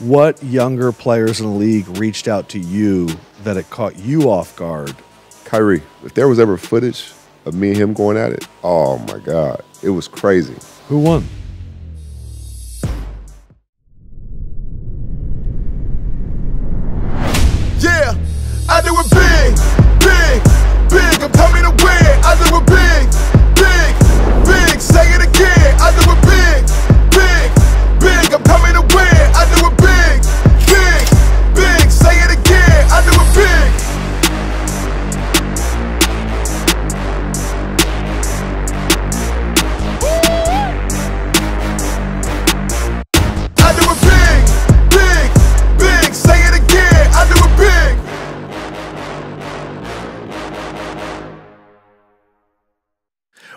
What younger players in the league reached out to you that it caught you off guard? Kyrie. If there was ever footage of me and him going at it, oh my God, it was crazy. Who won? Yeah, I do it big, big, big. I'm coming to win. I do it big, big, big. Say it again. I do it big, big, big. I'm coming to win. I do it big, big, big. Say it again. I do it big. I do it big, big, big. Say it again. I do it big.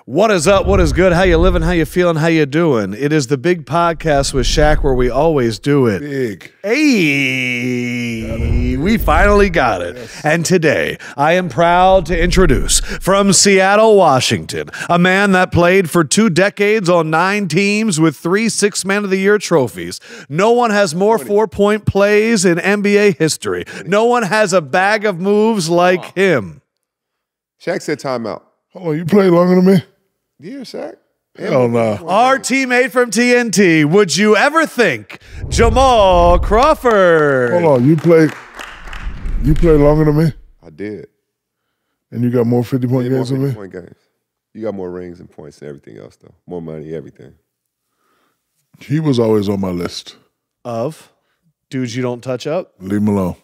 What is up? What is good? How you living? How you feeling? How you doing? It is the Big Podcast with Shaq, where we always do it big. Hey, we finally got it. Yes. And today, I am proud to introduce from Seattle, Washington, a man that played for 2 decades on 9 teams with 3 Sixth Man of the Year trophies. No one has more 4-point plays in NBA history. No one has a bag of moves like him. Shaq said timeout. Oh, you played longer than me? Yeah, Shaq. Hell no. Our teammate from TNT, would you ever think, Jamal Crawford? Hold on, you played longer than me? I did. And you got more 50-point games than me? Point games. You got more rings and points and everything else, though. More money, everything. He was always on my list. Of? Dudes you don't touch up? Leave him alone.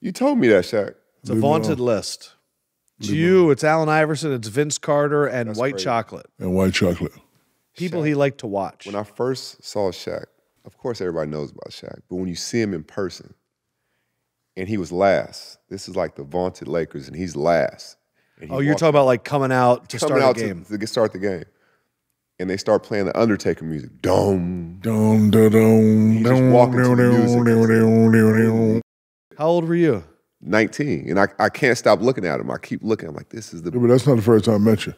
You told me that, Shaq. It's a vaunted list. It's you, it's Alan Iverson, it's Vince Carter, and that's White Chocolate. And White Chocolate. People Shaq. He liked to watch. When I first saw Shaq, of course everybody knows about Shaq, but when you see him in person, and he was last. This is like the vaunted Lakers, and he's last. And you're talking about like coming out to start the game. To start the game. And they start playing the Undertaker music. Dum, dum, dum, dum. He's just walking to the music. How old were you? 19, and I can't stop looking at him. I keep looking. I'm like, this is the... Yeah, but that's not the first time I met you.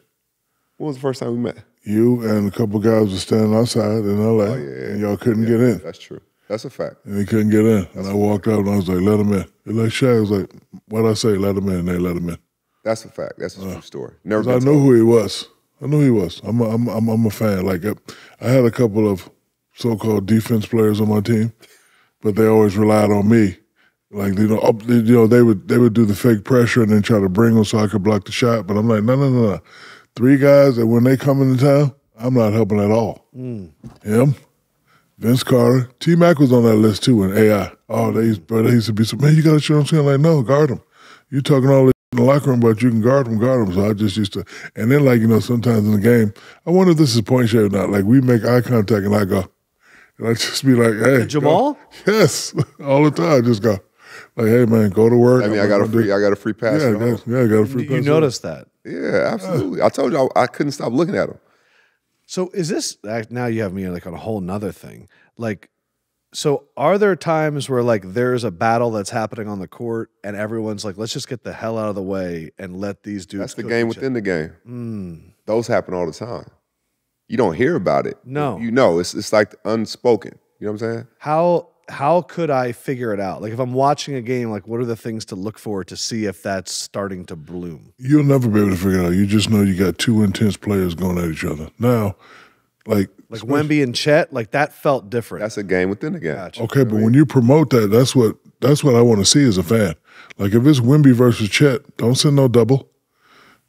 When was the first time we met? You and a couple guys were standing outside in L.A., and y'all couldn't get in. That's true. That's a fact. And they couldn't get in. And I walked up, and I was like, let them in. And like Shaq was like, what'd I say? Let them in, and they let them in. That's a fact. That's a true story. Never. I know who he was. I knew he was. I'm a fan. Like, I had a couple of so-called defense players on my team, but they always relied on me. Like, you know, they would do the fake pressure and then try to bring them so I could block the shot. But I'm like, no. 3 guys that when they come into town, I'm not helping at all. Mm. Him, Vince Carter, T-Mac was on that list too, and AI. Oh, they used to be so, man, you got to shoot them. I'm like, no, guard them. You're talking all this in the locker room, but you can guard them. So I just used to, and then like, you know, sometimes in the game, I wonder if this is point shot or not. Like, we make eye contact and I go, and I just be like, hey. Jamal? Go. Yes, all the time, I just go. Like, hey man, go to work. I mean, I got a free pass. Yeah, I got a free pass. You noticed that? Yeah, absolutely. Yeah. I told you I couldn't stop looking at him. So is this now? You have me like on a whole nother thing. Like, so are there times where like there's a battle that's happening on the court and everyone's like, let's just get the hell out of the way and let these dudes. That's the game within the game. Mm. Those happen all the time. You don't hear about it. No, you know it's like unspoken. You know what I'm saying? How could I figure it out? Like, if I'm watching a game, like, what are the things to look for to see if that's starting to bloom? You'll never be able to figure it out. You just know you got 2 intense players going at each other. Now, like Wemby and Chet, like, that felt different. That's a game within a game. Gotcha. Okay, but when you promote that, that's what I want to see as a fan. Like, if it's Wemby versus Chet, don't send no double.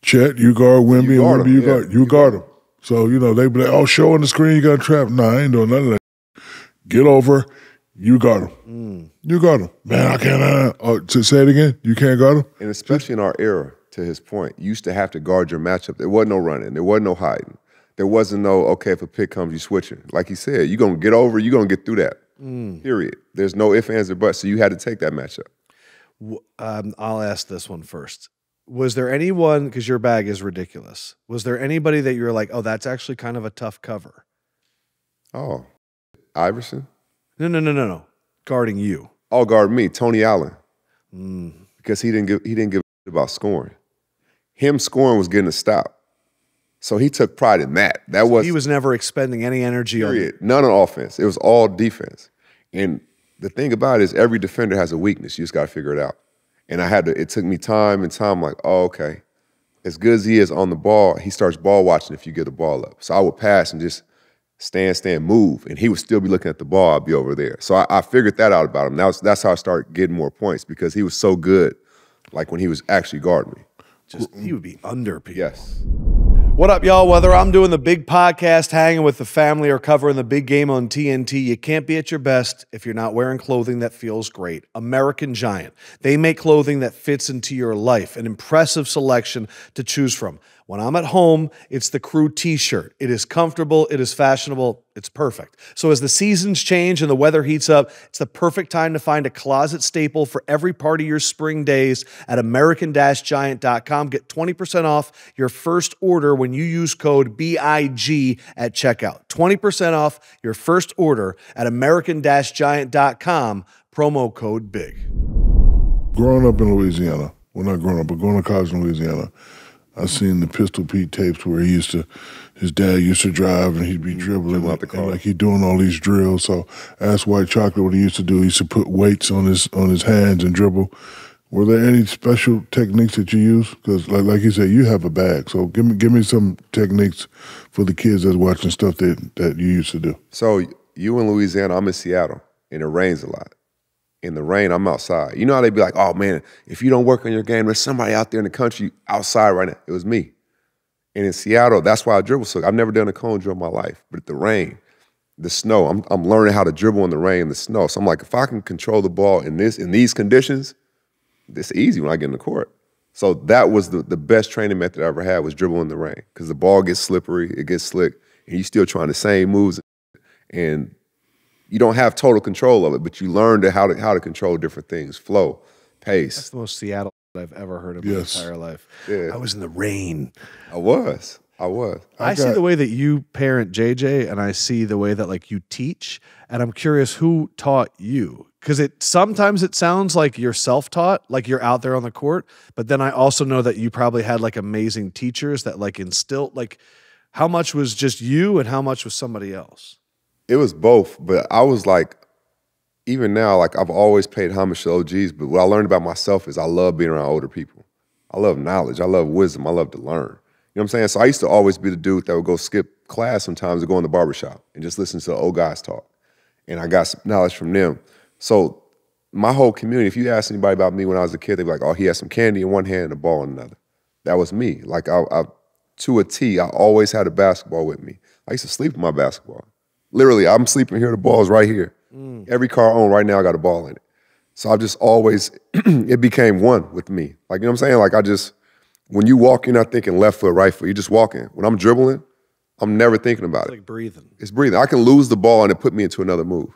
Chet, you guard Wemby, and Wemby, you guard him. So, you know, they be like, oh, show on the screen, you got trapped. Nah, I ain't doing none of that. Get over. You guard him. Mm. You guard him. Man, I can't. To say it again, you can't guard him? And especially in our era, to his point, you used to have to guard your matchup. There wasn't no running. There wasn't no hiding. There wasn't no, okay, if a pick comes, you switching. Like he said, you're going to get over, you're going to get through that. Mm. Period. There's no ifs, ands, or buts, so you had to take that matchup. I'll ask this one first. Was there anyone, because your bag is ridiculous, was there anybody that you were like, oh, that's actually kind of a tough cover? Oh, Iverson? No. Guarding you. Oh, guard me, Tony Allen. Mm. Because he didn't give a about scoring. Him scoring was getting a stop. So he took pride in that. He was never expending any energy on it. None on offense. It was all defense. And The thing about it is every defender has a weakness. You just got to figure it out. And I had to, it took me time and time, like, oh, okay. As good as he is on the ball, he starts ball watching if you get the ball up. So I would pass and just stand, move. And he would still be looking at the ball. I'd be over there. So I figured that out about him. That's how I started getting more points, because he was so good, like when he was actually guarding me. Just, he would be under people. Yes. What up, y'all? Whether I'm doing the big podcast, hanging with the family, or covering the big game on TNT, you can't be at your best if you're not wearing clothing that feels great. American Giant. They make clothing that fits into your life, an impressive selection to choose from. When I'm at home, it's the Crew t-shirt. It is comfortable, it is fashionable, it's perfect. So as the seasons change and the weather heats up, it's the perfect time to find a closet staple for every part of your spring days at American-Giant.com. Get 20% off your first order when you use code BIG at checkout. 20% off your first order at American-Giant.com, promo code BIG. Growing up in Louisiana, well, not growing up, but going to college in Louisiana, I seen the Pistol Pete tapes where he used to, his dad used to drive and he'd be dribbling out the car, like he doing all these drills. So ask White Chocolate what he used to do. He used to put weights on his hands and dribble. Were there any special techniques that you use? Because like you said, you have a bag. So give me some techniques for the kids that's watching stuff that you used to do. So you in Louisiana, I'm in Seattle, and it rains a lot. In the rain, I'm outside. You know how they be like, oh man, if you don't work on your game, there's somebody out there in the country outside right now. It was me. And in Seattle, that's why I dribble so. I've never done a cone drill in my life, but the rain, the snow, I'm learning how to dribble in the rain and the snow. So I'm like, if I can control the ball in these conditions, it's easy when I get in the court. So that was the best training method I ever had, was dribbling in the rain, because the ball gets slippery, it gets slick, and you're still trying the same moves, and you don't have total control of it, but you learn how to control different things, flow, pace. That's the most Seattle I've ever heard of my entire life. Yeah. I was in the rain. I was. I see the way that you parent JJ, and I see the way that like you teach, and I'm curious who taught you. Because sometimes it sounds like you're self-taught, like you're out there on the court, but then I also know that you probably had like amazing teachers that like instilled, like how much was just you and how much was somebody else? It was both, but I was like, even now, like I've always paid homage to OGs, but what I learned about myself is I love being around older people. I love knowledge. I love wisdom. I love to learn. You know what I'm saying? So I used to always be the dude that would go skip class sometimes to go in the barbershop and just listen to the old guys talk. And I got some knowledge from them. So my whole community, if you ask anybody about me when I was a kid, they'd be like, oh, he had some candy in one hand and a ball in another. That was me. Like I to a T, I always had a basketball with me. I used to sleep with my basketball. Literally, I'm sleeping here. The ball is right here. Mm. Every car I own right now, I got a ball in it. So I just always, it became one with me. Like, you know what I'm saying? Like, I just, when you walk, you're not thinking left foot, right foot. You're just walking. When I'm dribbling, I'm never thinking about it. It's like breathing. It's breathing. I can lose the ball and it put me into another move.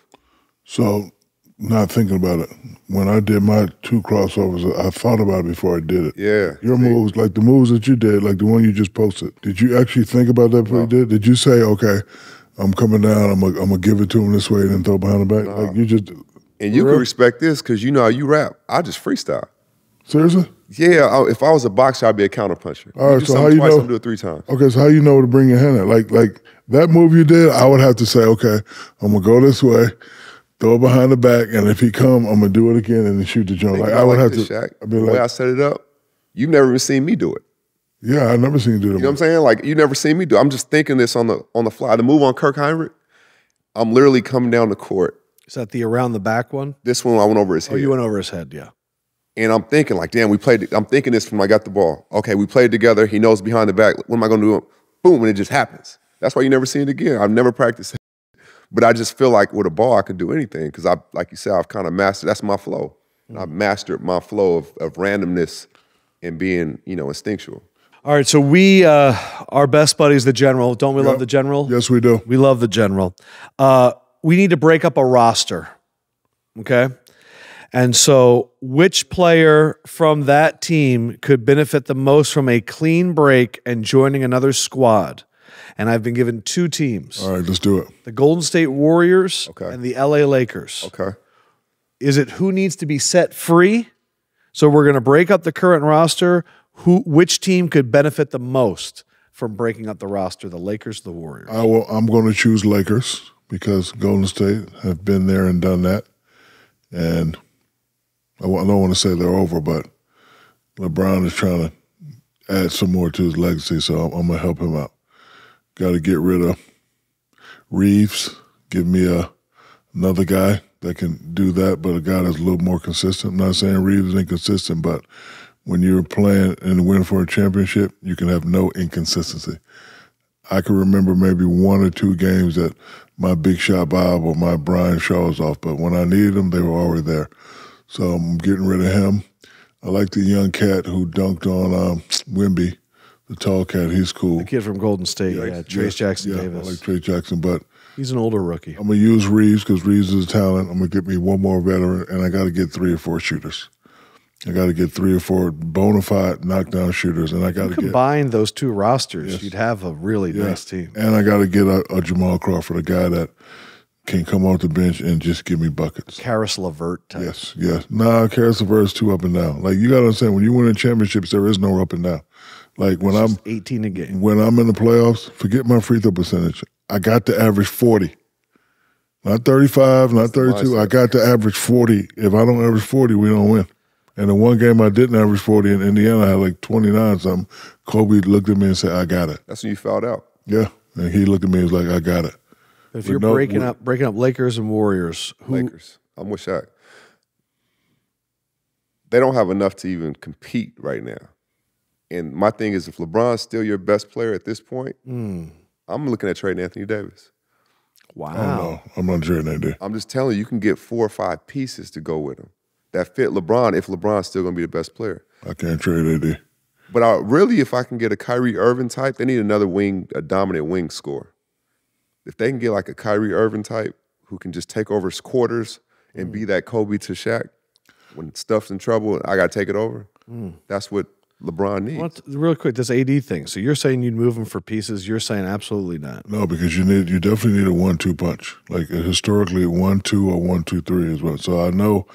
So, not thinking about it. When I did my two crossovers, I thought about it before I did it. Yeah. Your moves, like the moves that you did, like the one you just posted, did you actually think about that before you did? Did you say, okay, I'm coming down, I'm gonna give it to him this way and then throw behind the back? Like you just... And you can respect this, because you know how you rap. I just freestyle. Seriously? Yeah, if I was a boxer, I'd be a counterpuncher. All right, so how you know... I'm gonna do it 3 times. Okay, so how you know to bring your hand out? Like that move you did, I would have to say, okay, I'm gonna go this way, throw it behind the back, and if he come, I'm gonna do it again and then shoot the jump. Like, I would have to... Shaq, I'd be like, the way I set it up, you've never even seen me do it. Yeah, I've never seen you do that. You know what I'm saying? Like, you never seen me do it. I'm just thinking this on the fly. The move on Kirk Heinrich, I'm literally coming down the court. Is that the around the back one? This one I went over his head. Oh, you went over his head, yeah. And I'm thinking like, damn, we played. I'm thinking this from when I got the ball. Okay, we played together. He knows behind the back. What am I going to do? Boom, and it just happens. That's why you never seen it again. I've never practiced it. But I just feel like with a ball, I can do anything because I, like you said, I've kind of mastered. That's my flow. Mm-hmm. I've mastered my flow of randomness and being, you know, instinctual. All right, so we our best buddy is The General. Don't we love The General? Yes, we do. We love The General. We need to break up a roster, okay? And so which player from that team could benefit the most from a clean break and joining another squad? And I've been given 2 teams. All right, let's do it. The Golden State Warriors and the LA Lakers. Okay. Is it who needs to be set free? So we're going to break up the current roster. Which team could benefit the most from breaking up the roster, the Lakers, the Warriors? I'm going to choose Lakers because Golden State have been there and done that. And I don't want to say they're over, but LeBron is trying to add some more to his legacy, so I'm going to help him out. Got to get rid of Reeves. Give me another guy that can do that, but a guy that's a little more consistent. I'm not saying Reeves is inconsistent, but when you're playing and win for a championship, you can have no inconsistency. I can remember maybe one or two games that my Big Shot Bob or my Brian Shaw was off, but when I needed them, they were already there. So I'm getting rid of him. I like the young cat who dunked on Wemby, the tall cat. He's cool. The kid from Golden State, yeah. Trace Jackson Davis. I like Trace Jackson, but he's an older rookie. I'm going to use Reeves because Reeves is a talent. I'm going to get me one more veteran, and I got to get 3 or 4 shooters. I got to get 3 or 4 bona fide knockdown shooters, and I got to combine those two rosters. Yes. You'd have a really nice team. And I got to get a Jamal Crawford, a guy that can come off the bench and just give me buckets. Caris LeVert type. Yes, yes. Nah, Caris LeVert's too up and down. Like, you got to understand, when you win in championships, there is no up and down. Like, when I'm 18 a game. When I'm in the playoffs, forget my free throw percentage. I got to average 40. Not 35, not 32. I got to average 40. If I don't average 40, we don't win. And the one game I didn't average 40 in Indiana, I had like 29-something. Kobe looked at me and said, I got it. That's when you fouled out. Yeah. And he looked at me and was like, I got it. If you're breaking up Lakers and Warriors, who? Lakers. I'm with Shaq. They don't have enough to even compete right now. And my thing is, if LeBron's still your best player at this point, I'm looking at trading Anthony Davis. Wow. I don't know. I'm not trading Anthony Davis. I'm just telling you, you can get 4 or 5 pieces to go with him that fit LeBron, if LeBron's still going to be the best player. I can't trade AD. But really, if I can get a Kyrie Irving type, they need another wing, a dominant wing scorer. If they can get like a Kyrie Irving type who can just take over his quarters and be that Kobe to Shaq, when stuff's in trouble, I got to take it over. That's what LeBron needs. Real quick, this AD thing. So you're saying you'd move him for pieces. You're saying absolutely not. No, because you definitely need a 1-2 punch. Like, historically, 1-2 or 1-2-3 is what. So I know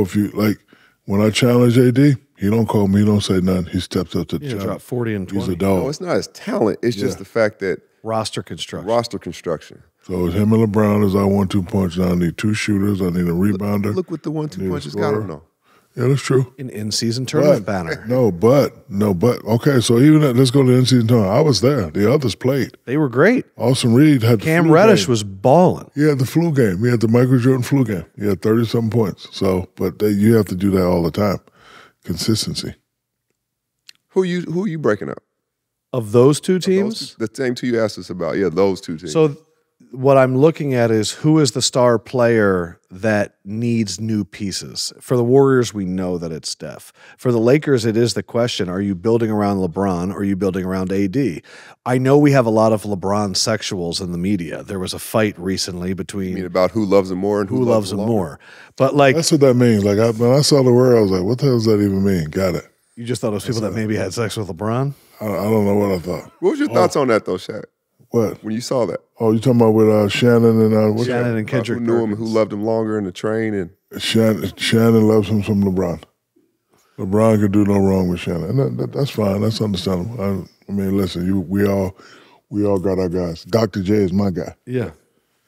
if you, like, when I challenge AD, he don't call me, he don't say nothing. He steps up to the challenge. Drop 40 and 20. He's a dog. No, it's not his talent. It's just the fact that roster construction. So it's him and LeBron is our 1-2 punch. Now I need 2 shooters. I need a rebounder. Look what the 1-2 punch has got on though. Yeah, that's true. An in-season tournament banner. No, but. Okay, so even let's go to the in-season tournament. I was there. The others played. They were great. Austin Reed had the flu game. Cam Reddish was balling. He had the flu game. He had the Michael Jordan flu game. He had 30-something points. So, but you have to do that all the time. Consistency. Who you breaking up? Of those two teams? The same two you asked us about. Yeah, those two teams. So what I'm looking at is who is the star player that needs new pieces. For the Warriors, we know that it's Steph. For the Lakers, it is the question, are you building around LeBron or are you building around AD? I know we have a lot of LeBron sexuals in the media. There was a fight recently between... You mean about who loves him more and who loves him more. But like... That's what that means. Like, when I saw the word, I was like, what the hell does that even mean? Got it. You just thought it was people that maybe had sex with LeBron? I don't know what I thought. What was your thoughts on that, though, Shaq? What? When you saw that. Oh, you're talking about with Shannon and Kendrick. Who knew him, who loved him longer in the train. And Shannon loves him from LeBron. LeBron could do no wrong with Shannon. And that's fine. That's understandable. I mean, listen, we all got our guys. Dr. J is my guy. Yeah.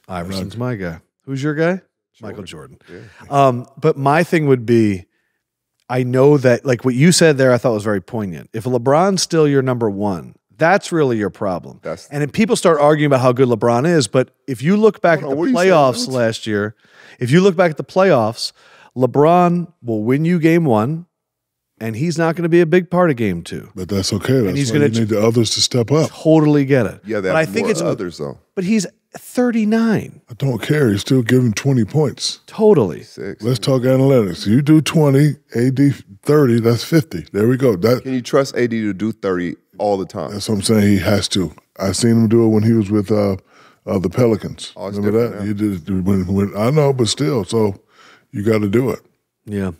Iverson's my guy. Who's your guy? Jordan. Michael Jordan. Yeah. But my thing would be, I know that, like what you said there, I thought was very poignant. If LeBron's still your number one, that's really your problem. And if people start arguing about how good LeBron is, but if you look back at the playoffs last year, if you look back at the playoffs, LeBron will win you game 1, and he's not going to be a big part of game 2. But that's okay. That's why you need the others to step up. Totally get it. Yeah, but I think it's others, though. But he's 39. I don't care. He's still giving 20 points. Totally. Let's talk analytics. You do 20, AD 30, that's 50. There we go. Can you trust AD to do 30 all the time? That's what I'm saying. He has to. I seen him do it when he was with the Pelicans. Remember that? Yeah. He did it when, I know, but still. So you got to do it. Yeah.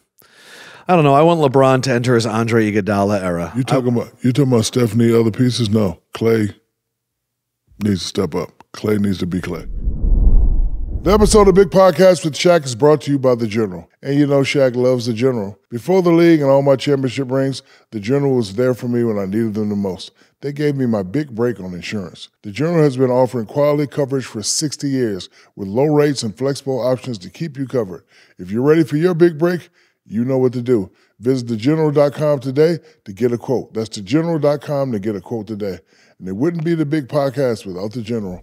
I don't know. I want LeBron to enter his Andre Iguodala era. You talking about Steph need other pieces? No. Clay needs to step up. Clay needs to be Clay. The episode of Big Podcast with Shaq is brought to you by The General. And you know Shaq loves The General. Before the league and all my championship rings, The General was there for me when I needed them the most. They gave me my big break on insurance. The General has been offering quality coverage for 60 years with low rates and flexible options to keep you covered. If you're ready for your big break, you know what to do. Visit thegeneral.com today to get a quote. That's thegeneral.com to get a quote today. And it wouldn't be the Big Podcast without the General.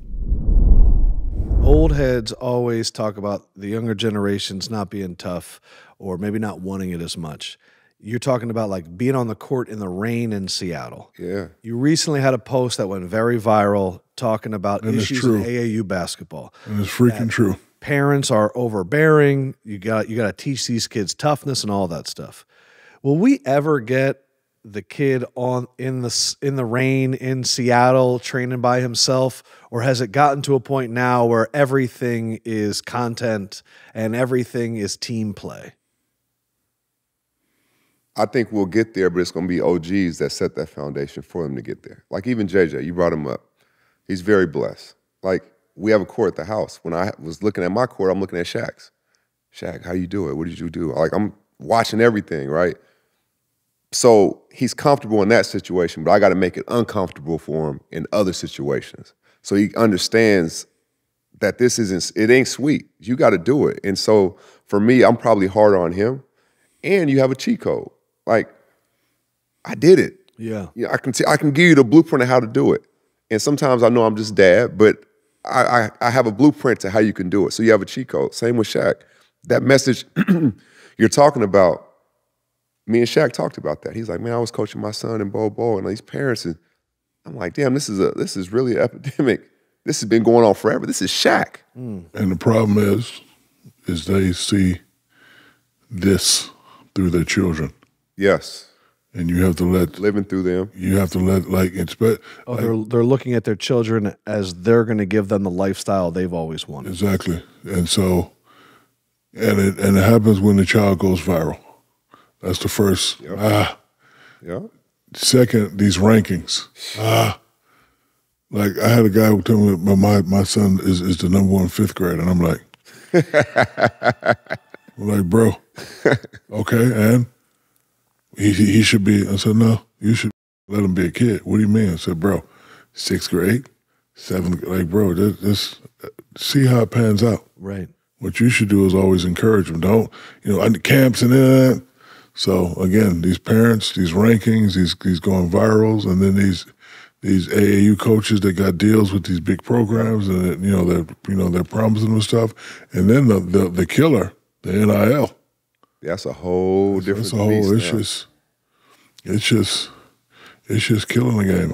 Old heads always talk about the younger generations not being tough or maybe not wanting it as much. You're talking about like being on the court in the rain in Seattle. Yeah. You recently had a post that went very viral talking about issues in AAU basketball. And it's freaking true. Parents are overbearing. You got to teach these kids toughness and all that stuff. Will we ever get the kid in the rain in Seattle training by himself, or has it gotten to a point now where everything is content and everything is team play? I think we'll get there, but it's going to be OGs that set that foundation for them to get there. Like even JJ, you brought him up. He's very blessed. Like we have a court at the house. When I was looking at my court, I'm looking at Shaq's. Shaq, how do you do it? What did you do? Like I'm watching everything, right? So he's comfortable in that situation, but I got to make it uncomfortable for him in other situations. So he understands that this isn't, it ain't sweet. You got to do it. And so for me, I'm probably harder on him. And you have a cheat code. Like, I did it. Yeah. Yeah. I can give you the blueprint of how to do it. And sometimes I know I'm just dad, but I have a blueprint to how you can do it. So you have a cheat code. Same with Shaq. That message you're talking about, me and Shaq talked about that. He's like, man, I was coaching my son and Bobo and these parents. And I'm like, damn, this is really an epidemic. This has been going on forever. This is Shaq. Mm. And the problem is they see this through their children. Yes. And you have to let... Living through them. You have to let, like... Oh, they're looking at their children as they're going to give them the lifestyle they've always wanted. Exactly. And so... And it happens when the child goes viral. That's the first... Yep. Ah. Yeah. Second, these rankings. Ah. Like, I had a guy who told me that my son is the #1 fifth grade, and I'm like... I'm like, bro. Okay, and... He should be, I said, no, you should let him be a kid. What do you mean? I said, bro, 6th grade, 7th, like, bro, just see how it pans out. Right. What you should do is always encourage them. Don't, you know, camps and that. So, again, these parents, these rankings, these going virals, and then these AAU coaches that got deals with these big programs, and, they're promising them stuff. And then the killer, the NIL. That's a whole different beast. It's just killing the game.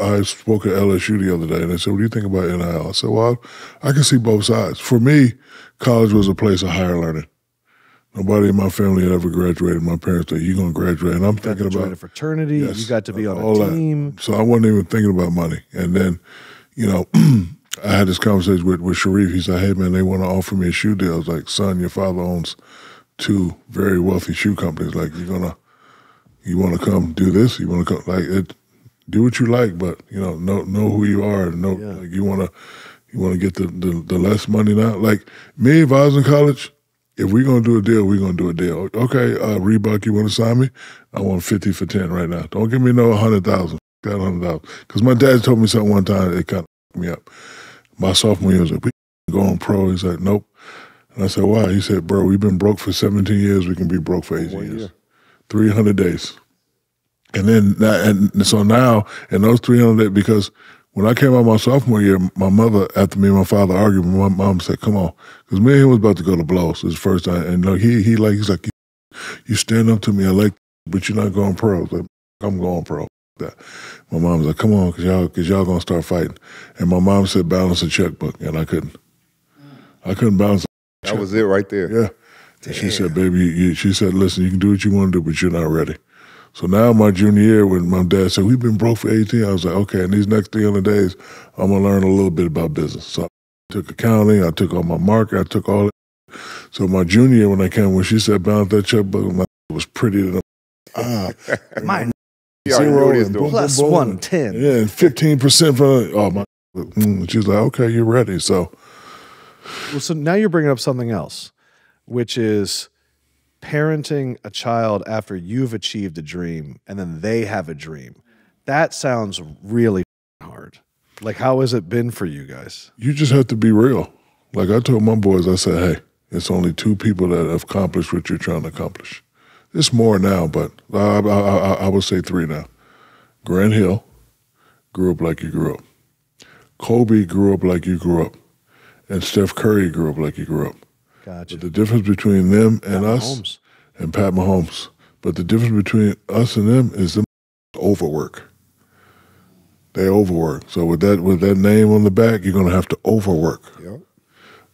I spoke at LSU the other day, and they said, "What do you think about NIL?" I said, "Well, I can see both sides. For me, college was a place of higher learning. Nobody in my family had ever graduated. My parents said, "You're gonna graduate," and I'm thinking about a fraternity. Yes, you got to be on a team. That. So I wasn't even thinking about money. And then, I had this conversation with Sharif. He said, hey, man, they want to offer me a shoe deal. I was like, son, your father owns 2 very wealthy shoe companies. Like, you want to come do this? You want to come, do what you like, but, know who you are. Know, yeah. Like, you want to get the less money now? Like, me, if I was in college, if we're going to do a deal, we're going to do a deal. Okay, Reebok, you want to sign me? I want 50 for 10 right now. Don't give me no 100,000. That 100,000. Because my dad told me something one time, it kind of f***ed me up. My sophomore year, I was like, we going pro. He's like, nope. And I said, why? He said, bro, we've been broke for 17 years. We can be broke for 18 years. 300 days. And then, so now, in those 300 days, because when I came out my sophomore year, my mother, after me and my father argued, my mom said, come on. Because me and him was about to go to blows. It was the first time. And he's like, you stand up to me. I like, but you're not going pro. I was like, I'm going pro. That. My mom was like, come on, cause y'all gonna start fighting. And my mom said, balance a checkbook, and I couldn't. I couldn't balance a checkbook. That was it right there. Yeah. And she said, baby, she said, listen, you can do what you want to do, but you're not ready. So now my junior year, when my dad said, we've been broke for 18, I was like, okay, in these next 300 days, I'm gonna learn a little bit about business. So I took accounting, I took all my market, I took all that. So my junior year, when she said, balance that checkbook, my was prettier than mine. Plus 110. Yeah, and 15% for, oh my. She's like, okay, you're ready. So now you're bringing up something else, which is parenting a child after you've achieved a dream and then they have a dream. That sounds really hard. Like, how has it been for you guys? You just have to be real. Like I told my boys, I said, hey, it's only two people that have accomplished what you're trying to accomplish. It's more now, but I would say three now. Grant Hill grew up like you grew up. Kobe grew up like you grew up. And Steph Curry grew up like you grew up. Gotcha. But the difference between them and us and Pat Mahomes, but the difference between us and them is them overwork. They overwork. So with that name on the back, you're going to have to overwork. Yep.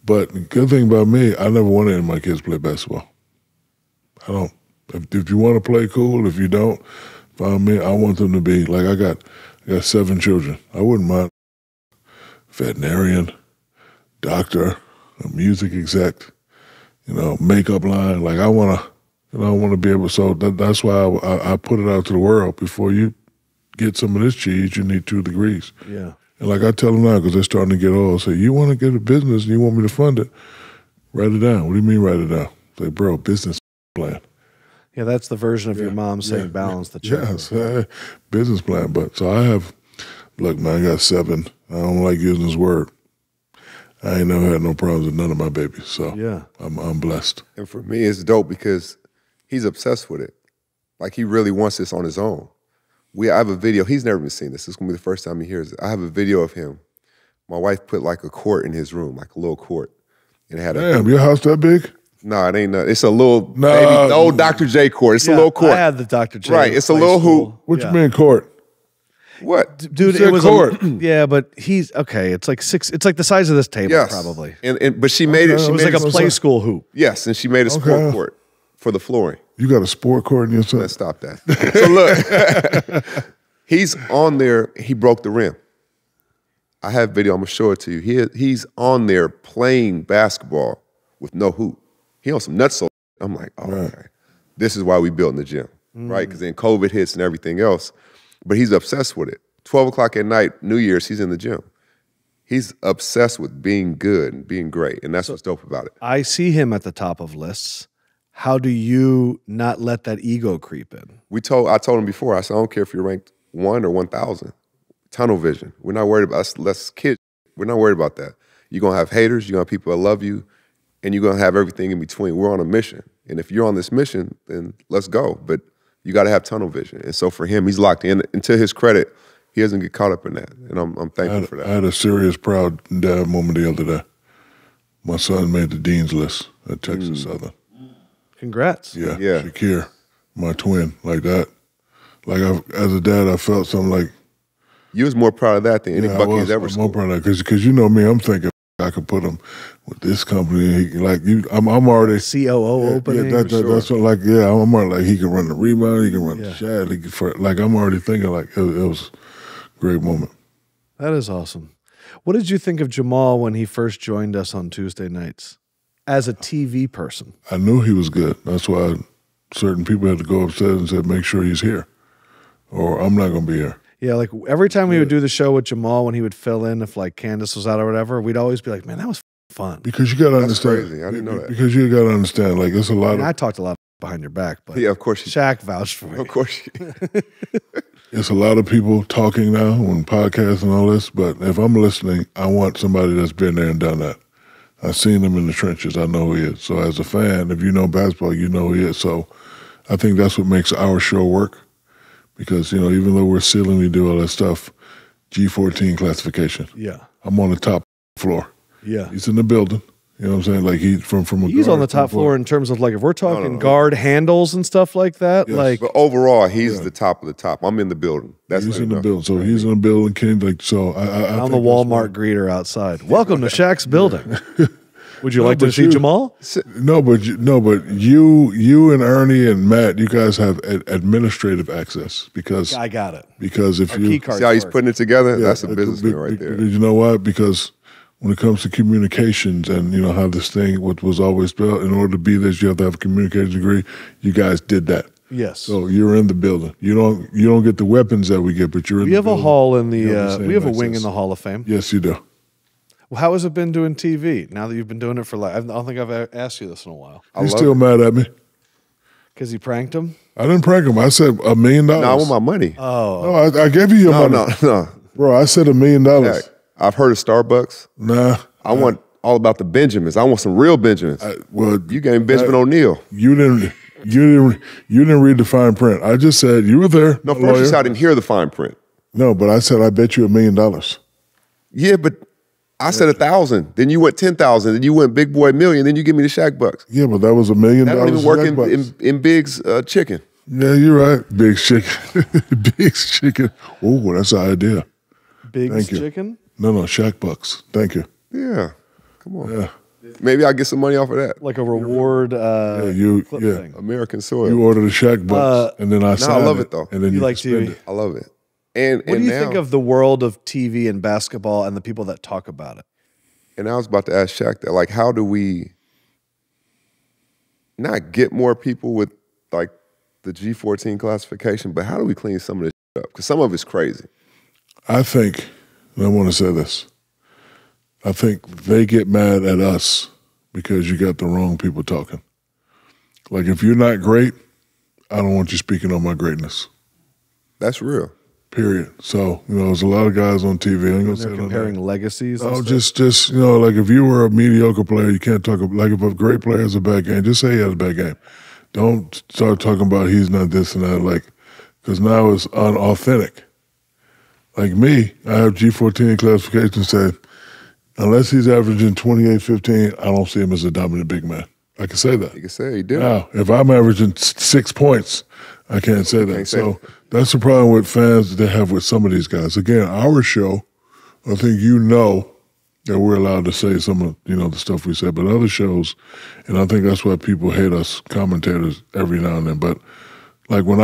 But the good thing about me, I never wanted my kids to play basketball. I don't. If you want to play, cool. If you don't, find me. I want them to be, like I got 7 children. I wouldn't mind veterinarian, doctor, a music exec, you know, makeup line. Like I want to, you know, I want to be able, so that's why I put it out to the world. Before you get some of this cheese, you need 2 degrees. Yeah. And like I tell them now, because they're starting to get old, I say, you want to get a business and you want me to fund it, write it down. What do you mean write it down? Say, like, bro, business plan. Yeah, that's the version of your mom saying balance the check. Yes, business plan. But so I have, look, man, I got 7. I don't like using this word. I ain't never had no problems with none of my babies. So yeah, I'm blessed. And for me, it's dope because he's obsessed with it. Like he really wants this on his own. I have a video. He's never even seen this. This is going to be the first time he hears it. I have a video of him. My wife put like a court in his room, like a little court. And it had damn, your house that big? No, it ain't. It's a little, baby, the old Dr. J court. It's a little court. I had the Dr. J. Right, it's a little hoop. What you mean court? What? Dude, it was court. Yeah, but he's, okay, it's like 6, it's like the size of this table probably. But she made it. It was like a play school hoop. Yes, and she made a sport court for the flooring. You got a sport court in your son? Let's stop that. So look, he's on there. He broke the rim. I have video. I'm going to show it to you. He's on there playing basketball with no hoop. He on some nuts. I'm like, oh, okay. This is why we built in the gym, right? Because then COVID hits and everything else. But he's obsessed with it. 12 o'clock at night, New Year's, he's in the gym. He's obsessed with being good and being great. And that's what's dope about it. I see him at the top of lists. How do you not let that ego creep in? I told him before, I said, I don't care if you're ranked 1 or 1,000. Tunnel vision. We're not worried about us. Let's kid. We're not worried about that. You're going to have haters. You're going to have people that love you. And you're going to have everything in between. We're on a mission. And if you're on this mission, then let's go. But you got to have tunnel vision. And so for him, he's locked in. And to his credit, he doesn't get caught up in that. And I'm thankful for that. I had a serious proud dad moment the other day. My son made the dean's list at Texas Southern. Congrats. Yeah, yeah. Shakir, my twin, like that. Like, as a dad, I felt something like... You was more proud of that than any buck he's ever scored. More proud of that, because you know me, I'm thinking, I could put him with this company. Like, I'm already... COO opening. Yeah, that's what, like, yeah, I'm already like, he can run the rebound, he can run the shot. He can, like, I'm already thinking, like, it was a great moment. That is awesome. What did you think of Jamal when he first joined us on Tuesday nights? As a TV person, I knew he was good. That's why certain people had to go upstairs and said, make sure he's here or I'm not going to be here. Yeah, like every time we would do the show with Jamal when he would fill in if like Candace was out or whatever, we'd always be like, man, that was fun. Because you got to understand. Crazy. I didn't know that. Because you got to understand, like there's a lot I talked a lot behind your back, but yeah, of course. Shaq vouched for me. Of course. It's a lot of people talking now on podcasts and all this, but if I'm listening, I want somebody that's been there and done that. I've seen him in the trenches. I know who he is. So as a fan, if you know basketball, you know who he is. So I think that's what makes our show work because, you know, even though we're sealing, we do all that stuff, G14 classification. Yeah. I'm on the top floor. Yeah. He's in the building. You know what I'm saying? Like he's on the top floor in terms of like if we're talking guard handles and stuff like that. Yes. Like, but overall, he's the top of the top. I'm in the building. That's he's in the building. So he's in the building. I'm the Walmart greeter outside. Welcome to Shaq's building. Would you like to see Jamal? No, but you and Ernie and Matt, you guys have administrative access because I got it. Because if you see how he's putting it together, that's a business man right there. You know why? Because when it comes to communications and, you know, how this thing, what was always spelled, in order to be this, you have to have a communications degree. You guys did that. Yes. So you're in the building. You don't get the weapons that we get, but you're in the building. We have a hall in the, we have a wing in the Hall of Fame. Yes, you do. Well, how has it been doing TV now that you've been doing it for, like, I don't think I've asked you this in a while. He's still mad at me. Because he pranked him? I didn't prank him. I said $1 million. No, I want my money. Oh. No, I gave you your money. No, no. Bro, I said $1 million. I've heard of Starbucks. Nah. I want all about the Benjamins. I want some real Benjamins. Well, you gave Benjamin O'Neal. You didn't read the fine print. I just said you were there. No, first you said I didn't hear the fine print. No, but I said I bet you $1 million. Yeah, but I said 1,000. Then you went 10,000. Then you went big boy million. Then you give me the Shaq bucks. Yeah, but that was $1 million. That don't even work in Big's chicken. Yeah, you're right. Big's chicken. Big's chicken. Oh, that's an idea. Big's chicken? No, no, Shaq bucks. Thank you. Yeah, come on. Yeah. Maybe I'll get some money off of that. Like a reward thing. American soil. You order the Shaq bucks, and then I sign I love it, though. And then you like TV. It. I love it. And, what do you think of the world of TV and basketball and the people that talk about it? And I was about to ask Shaq that, like, how do we not get more people with, like, the G14 classification, but how do we clean some of this up? Because some of it's crazy. I think, and I want to say this, I think they get mad at us because you got the wrong people talking. Like, if you're not great, I don't want you speaking on my greatness. That's real. Period. So, you know, there's a lot of guys on TV. I ain't gonna say they're comparing legacies. Oh, just you know, like if you were a mediocre player, you can't talk like if a great player has a bad game, just say he had a bad game. Don't start talking about he's not this and that, like, because now it's unauthentic. Like me, I have G14 classification said, unless he's averaging 28-15, I don't see him as a dominant big man. I can say that. You can say he did. Now, if I'm averaging 6 points, I can't say that. So that's the problem with fans that have with some of these guys. Again, our show, I think you know that we're allowed to say some of the stuff we said, but other shows, and I think that's why people hate us commentators every now and then. But like when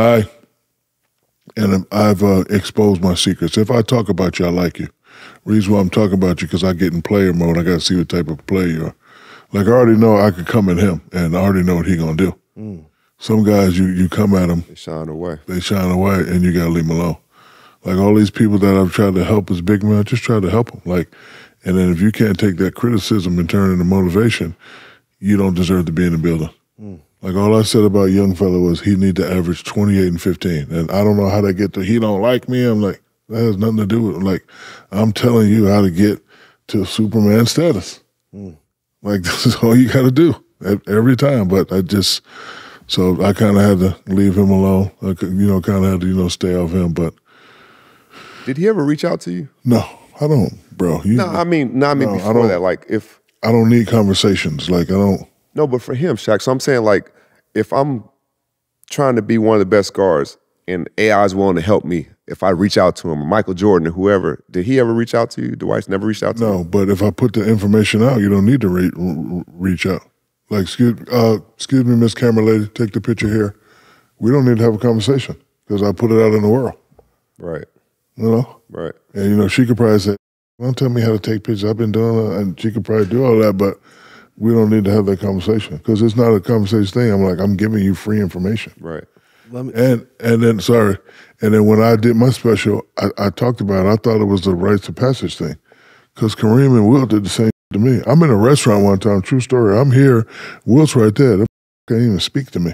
I've exposed my secrets. If I talk about you, I like you. Reason why I'm talking about you because I get in player mode. I got to see what type of player you are. Like I already know I could come at him, and I already know what he gonna do. Mm. Some guys, you come at them. They shine away. They shine away, and you got to leave them alone. Like all these people that I've tried to help as big men, I just try to help them. Like, and then if you can't take that criticism and turn it into motivation, you don't deserve to be in the building. Mm. Like all I said about young fella was he need to average 28 and 15. And I don't know how to get to he don't like me. I'm like, that has nothing to do with it. Like, I'm telling you how to get to Superman status. Mm. Like, this is all you got to do every time. But I just... So I kind of had to leave him alone. I kind of had to, stay off him. But did he ever reach out to you? No, I don't, bro. No, I mean before that, like if I don't need conversations, like I don't. No, but for him, Shaq. So I'm saying, like, if I'm trying to be one of the best guards, and AI is willing to help me, if I reach out to him, or Michael Jordan, or whoever, did he ever reach out to you? Dwight's never reached out to you? No, but if I put the information out, you don't need to reach out. Like, excuse me, Miss Camera Lady, take the picture here. We don't need to have a conversation because I put it out in the world. Right. You know? Right. And, she could probably say, don't tell me how to take pictures. I've been doing it, and she could probably do all that, but we don't need to have that conversation because it's not a conversation thing. I'm like, I'm giving you free information. Right. And then when I did my special, I talked about it. I thought it was the rites of passage thing because Kareem and Will did the same. To me, I'm in a restaurant one time, true story. I'm here, Wilt's right there. That can't even speak to me.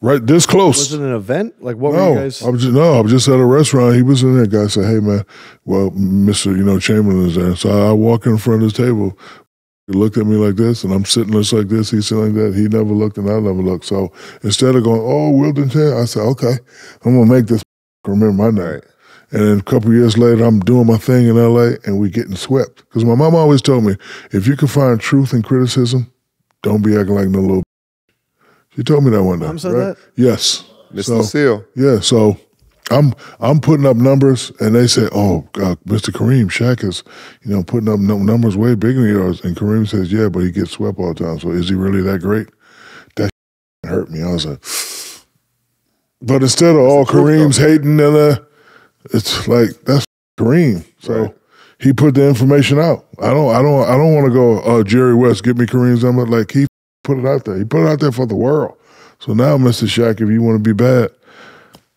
Right this close. Was it an event? Like, what were you guys? No, I was just at a restaurant. He was in there. Guy said, hey, man, well, Mr. Chamberlain is there. So I walk in front of his table. He looked at me like this, and I'm sitting just like this. He's sitting like that. He never looked, and I never looked. So instead of going, oh, Wilton, I said, okay, I'm going to make this remember my name. And then a couple of years later, I'm doing my thing in L.A., and we getting swept. Because my mom always told me, if you can find truth in criticism, don't be acting like no little She told me that one day. Mom said that? Yes. Mr. Seal. Yeah, so I'm putting up numbers, and they said, oh, God, Mr. Kareem, Shaq is putting up numbers way bigger than yours. And Kareem says, yeah, but he gets swept all the time. So is he really that great? That hurt me. I was like, but instead of all Kareem's hating and it's like that's Kareem. So he put the information out. I don't want to go, Jerry West, give me Kareem's number. Like he put it out there. He put it out there for the world. So now, Mr. Shaq, if you want to be bad,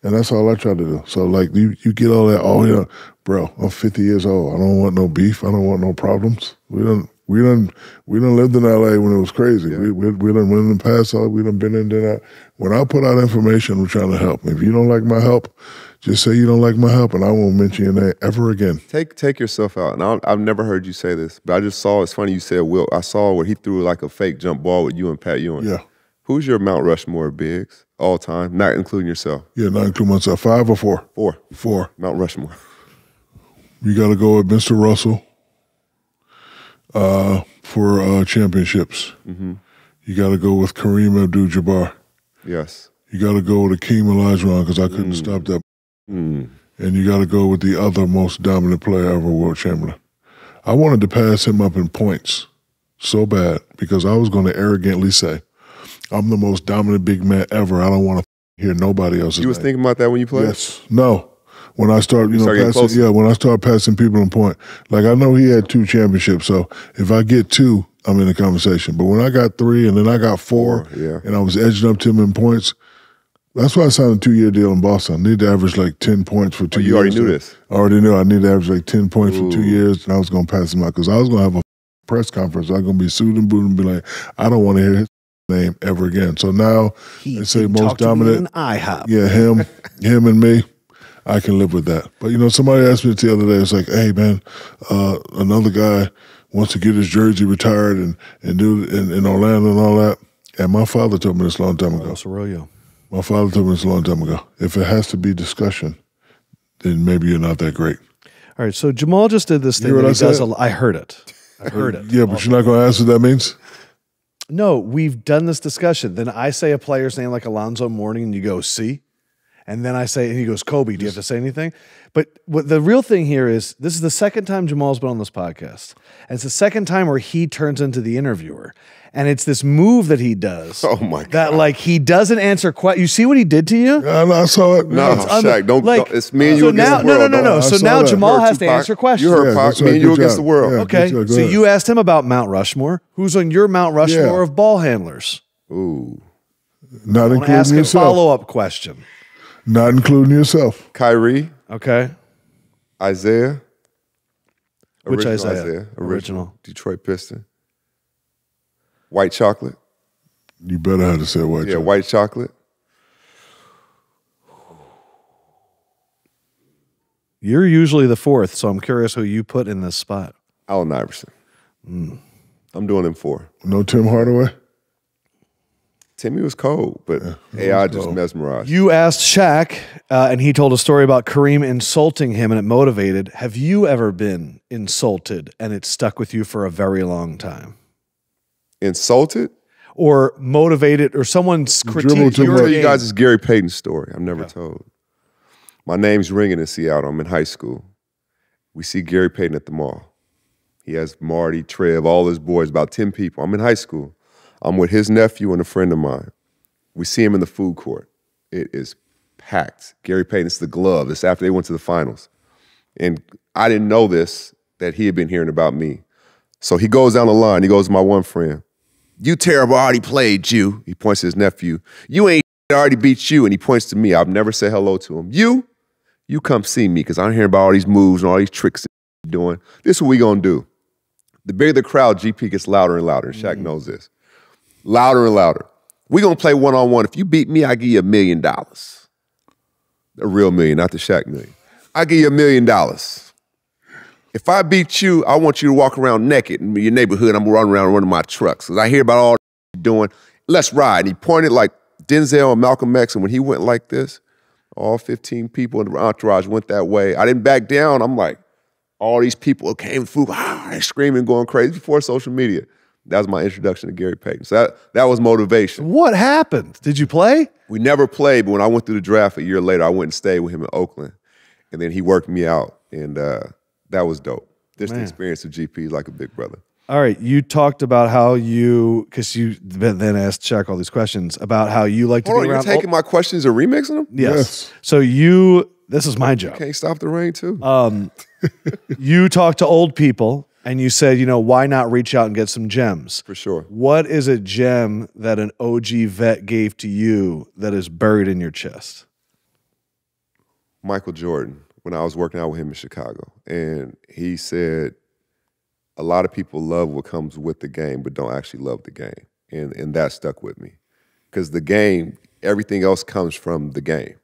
and that's all I try to do. So like you get all that, bro, I'm 50 years old. I don't want no beef. I don't want no problems. We don't We done lived in L.A. when it was crazy. Yeah. We done went in Paso. We done been in there. When I put out information, I'm trying to help. If you don't like my help, just say you don't like my help, and I won't mention your name ever again. Take yourself out. And I've never heard you say this, but I just saw, it's funny you said Wilt. I saw where he threw like a fake jump ball with you and Pat Ewing. Yeah. Who's your Mount Rushmore of bigs all time, not including yourself? Yeah, not including myself. Five or four? Four. Four. Mount Rushmore. You got to go with Mr. Russell. For championships. Mm-hmm. You got to go with Kareem Abdul-Jabbar. Yes. You got to go with Akeem Olajuwon, because I couldn't stop that. Mm. And you got to go with the other most dominant player ever, Wilt Chamberlain. I wanted to pass him up in points so bad, because I was going to arrogantly say, I'm the most dominant big man ever. I don't want to hear nobody else's You was name. Thinking about that when you played? Yes. No. When I start, you know, passing, yeah, when I start passing people in point, like I know he had two championships, so if I get two, I'm in the conversation. But when I got three and then I got four, yeah, and I was edging up to him in points, that's why I signed a 2-year deal in Boston. I need to average like 10 points for two years. You already knew this? I already knew I need to average like 10 points for 2 years, and I was going to pass him out because I was going to have a press conference. I was going to be sued and booed and be like, I don't want to hear his name ever again. So now they say most dominant. Yeah, him and me. I can live with that. But, you know, somebody asked me the other day, it's like, hey, man, another guy wants to get his jersey retired and do it in Orlando and all that. And my father told me this a long time ago. Aurelio. My father told me this a long time ago. If it has to be discussion, then maybe you're not that great. All right, so Jamal just did this thing. That he does a, I heard it. Yeah, but you're not going to ask what that means? No, we've done this discussion. Then I say a player's name like Alonzo Mourning, and you go, see? And then I say, and he goes, Kobe, do you have to say anything? But what the real thing here is, this is the second time Jamal's been on this podcast. And it's the second time where he turns into the interviewer. And it's this move that he does. Oh, my God. That, like, he doesn't answer questions. You see what he did to you? Yeah, I saw it. No, Shaq, don't. Like, it's me and you against the world. No. So now that Jamal has to answer questions. You heard Pac, me and you against the world. Yeah, okay, so you asked him about Mount Rushmore. Who's on your Mount Rushmore of ball handlers? Ooh. Not including yourself. Ask him a follow-up question. Not including yourself. Kyrie. Okay. Isaiah. Which Isaiah? Original. Detroit Piston. White Chocolate. You better have to say White Chocolate. Yeah, White Chocolate. You're usually the fourth, so I'm curious who you put in this spot. Alan Iverson. Mm. I'm doing him four. No Tim Hardaway? Timmy was cold, but AI just mesmerized. You asked Shaq, and he told a story about Kareem insulting him, and it motivated. Have you ever been insulted, and it stuck with you for a very long time? Insulted? Or motivated, or someone's critiqued your game. You guys, this Gary Payton story I've never told. My name's ringing in Seattle. I'm in high school. We see Gary Payton at the mall. He has Marty, Trev, all his boys, about 10 people. I'm in high school. I'm with his nephew and a friend of mine. We see him in the food court. It is packed. Gary Payton, it's the glove. It's after they went to the finals. And I didn't know this, that he had been hearing about me. So he goes down the line. He goes to my one friend. You terrible, I already played you. He points to his nephew. You ain't shit, I already beat you. And he points to me. I've never said hello to him. You come see me, because I'm hearing about all these moves and all these tricks you're doing. This is what we going to do. The bigger the crowd, GP gets louder and louder. And Shaq knows this. Louder and louder. We're going to play one-on-one. If you beat me, I give you $1 million. A real million, not the Shaq million. I give you $1 million. If I beat you, I want you to walk around naked in your neighborhood. I'm running around running my trucks. Because I hear about all the you're doing. Let's ride. And he pointed like Denzel and Malcolm X. And when he went like this, all 15 people in the entourage went that way. I didn't back down. I'm like, all these people came to food. Ah, they're screaming, going crazy before social media. That was my introduction to Gary Payton. So that was motivation. What happened? Did you play? We never played, but when I went through the draft a year later, I went and stayed with him in Oakland. And then he worked me out, and that was dope. Just the experience of GP, like a big brother. All right, you talked about how you, because you then asked Shaq all these questions, about how you like to be around. You're taking my questions and remixing them? Yes. So you, this is my job. You can't stop the rain, too. You talk to old people. And you said, you know, why not reach out and get some gems? For sure. What is a gem that an OG vet gave to you that is buried in your chest? Michael Jordan, when I was working out with him in Chicago. And he said, a lot of people love what comes with the game but don't actually love the game. And that stuck with me. Because the game, everything else comes from the game.